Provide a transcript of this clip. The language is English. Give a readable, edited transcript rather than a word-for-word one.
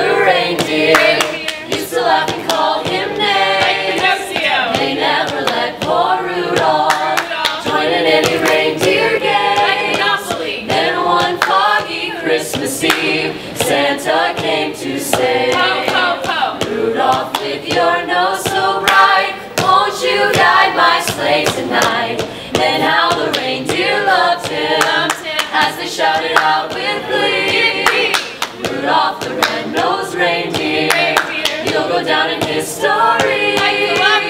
the reindeer used to laugh and call him names. They never let poor Rudolph join in any reindeer game. Then one foggy Christmas Eve, Santa came to say, Rudolph, with your nose so bright, won't you guide my sleigh tonight? Then how the reindeer loved him as they shouted out with glee, Rudolph the Red-Nosed Reindeer, you'll go down in history.